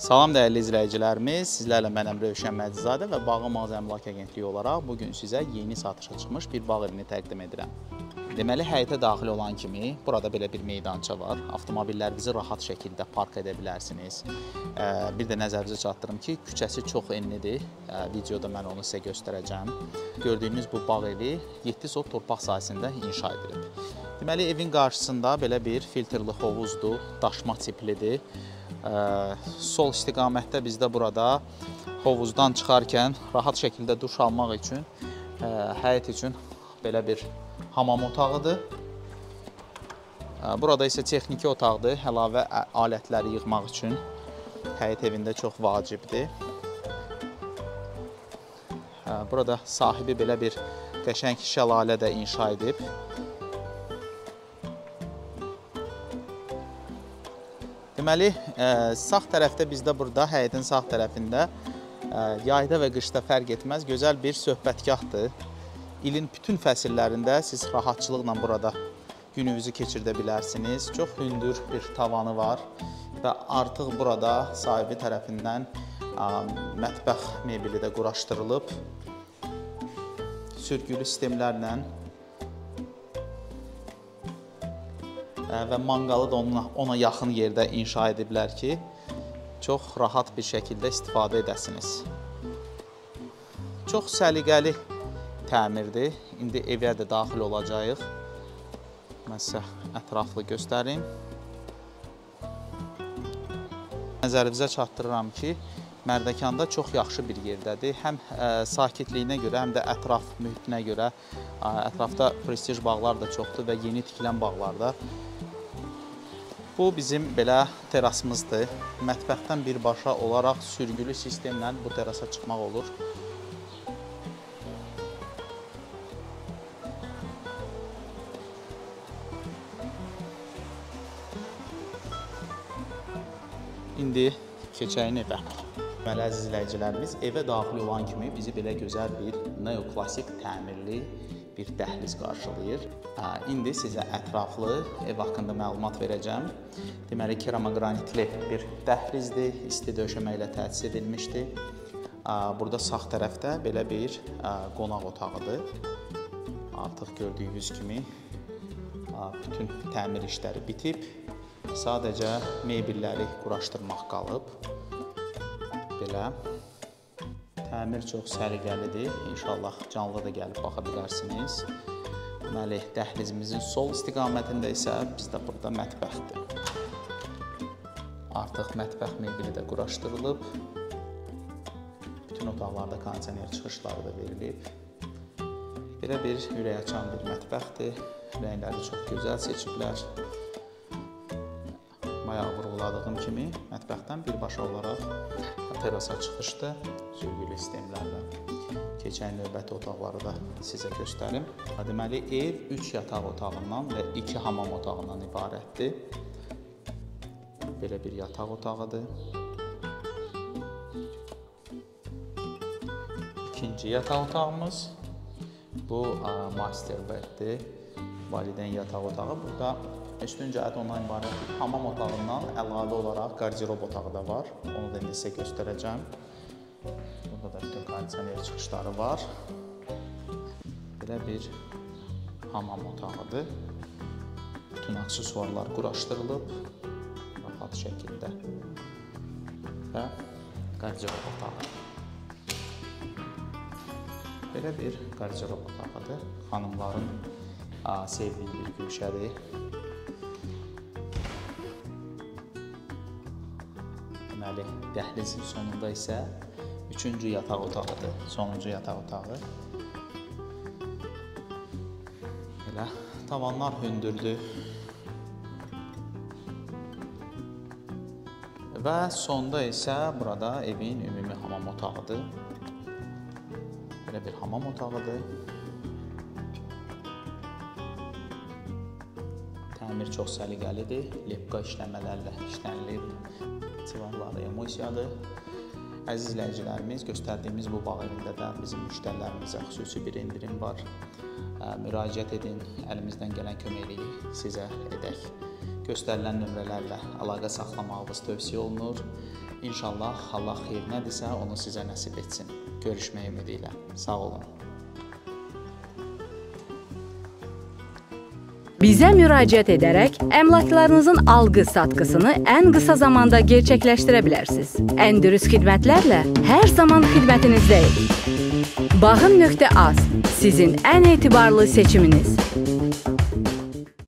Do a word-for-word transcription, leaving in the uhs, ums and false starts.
Salam dəyərli izləyicilərimiz, sizlərlə mənəm Rövşən Məcidzadə və Bağım Əmlak Agentliyi olaraq bugün sizə yeni satışa çıxmış bir bağ evini təqdim edirəm. Deməli, həyətə daxil olan kimi burada belə bir meydança var. Avtomobillərinizi rahat şəkildə park edə bilərsiniz. Bir də nəzərinizə çatdırım ki, küçəsi çox enlidir. Videoda mən onu sizə göstərəcəm. Gördüyünüz bu bağ evi yeddi sot torpaq sahəsində inşa edilib. Deməli, evin qarşısında belə bir filtrli hovuzdur, daşma tiplidir. Sol istiqamətdə bizdə burada hovuzdan çıxarkən rahat şəkildə duş almaq üçün, həyət üçün belə bir hamam otağıdır. Burada isə texniki otaqdır, əlavə alətləri yığmaq üçün həyət evində çox vacibdir. Burada sahibi belə bir qəşəng şəlalə də inşa edib. Deməli, sağ tərəfdə bizdə burada, həyətin sağ tərəfində yayda və qışda fərq etməz gözəl bir söhbətgahdır. İlin bütün fəsillərində siz rahatçılıqla burada gününüzü keçirdə bilərsiniz. Çox hündür bir tavanı var və artıq burada sahibi tərəfindən mətbəx mebeli də quraşdırılıb. Sürgülü sistemlərlə və manqalı da ona, ona yaxın yerdə inşa ediblər ki, çox rahat bir şəkildə istifadə edəsiniz. Çox səliqəli təmirdir. İndi evə də daxil olacağıq. Mən sizə ətraflı göstərim. Nəzərinizə çatdırıram ki, Mərdəkanda çox yaxşı bir yerdədir. Həm sakitliyinə görə, həm də ətraf mühitinə görə. Ətrafda prestij bağlar da çoxdur və yeni tikilən bağlar da. Bu bizim belə terasımızdır. Mətbəxdən birbaşa olaraq sürgülü sistemlə bu terasa çıxmaq olur. İndi keçəyin evə. Deməli, əziz izləyicilərimiz, evə daxil olan kimi bizi belə gözəl bir neoklasik təmirli bir dəhliz qarşılayır. İndi sizə ətraflı ev haqqında məlumat verəcəm. Deməli, keramagranitli bir dəhlizdir, isti döşəmə ilə təchiz edilmişdir. Burada sağ tərəfdə belə bir qonaq otağıdır. Artıq gördüyünüz kimi bütün təmir işləri bitib. Sadəcə mebelləri quraşdırmaq qalıb. Belə təmir çox səliqəlidir. İnşallah canlı da gəlib baxa bilərsiniz. Deməli, dəhlizimizin sol istiqamətində isə bizdə burada mətbəxdir. Artıq mətbəx mebeli də quraşdırılıb. Bütün otaqlarda kondisioner çıxışları da verilib. Belə bir ürəkaçan bir mətbəxdir. Rəngləri çox gözəl seçiblər. Bayağı vurğuladığım kimi mətbəxdən birbaşa olaraq terasa çıxışdı sürgülü sistemlərlə. Keçən növbəti otaqları da sizə göstərim. Deməli, ev üç yataq otağından və iki hamam otağından ibarətdir. Belə bir yataq otağıdır. İkinci yataq otağımız bu master beddir. Valideyn yataq otağı. Burada üstün cəhət ondan ibarətdir. Hamam otağından əlavə olaraq qardirob otağı da var. Onu da indi sizə göstərəcəm. Burada da bütün kondisioner çıxışları var. Belə bir hamam otağıdır. Bütün aksesuarlar quraşdırılıb rahat şəkildə və qardirob otağı. Belə bir qardirob otağıdır. Xanımların sevdiğim bir güşədir. Deməli, dəhlizin sonunda isə üçüncü yataq otağıdır, sonuncu yataq otağı. Belə tavanlar hündürdür. Və sonda isə burada evin ümumi hamam otağıdır. Belə bir hamam otağıdır. Təmir çox səliqəlidir, lepka işləmələrlə işlənilib, divarları emosiyadır. Əziz izləyicilərimiz, göstərdiyimiz bu bağ evində də bizim müştərilərimizə xüsusi bir endirim var. Müraciət edin, əlimizdən gələn köməkliyi sizə edək. Göstərilən nömrələrlə əlaqə saxlamağınız tövsiyə olunur. İnşallah Allah xeyir nədirsə onu sizə nəsib etsin. Görüşmək ümidi ilə. Sağ olun. Bizə müraciət edərək əmlaklarınızın alqı-satqısını ən qısa zamanda gerçəkləşdirə bilərsiniz. Ən dürüst xidmətlərlə hər zaman xidmətinizdəyik. Bağım nöqtə az sizin ən etibarlı seçiminiz.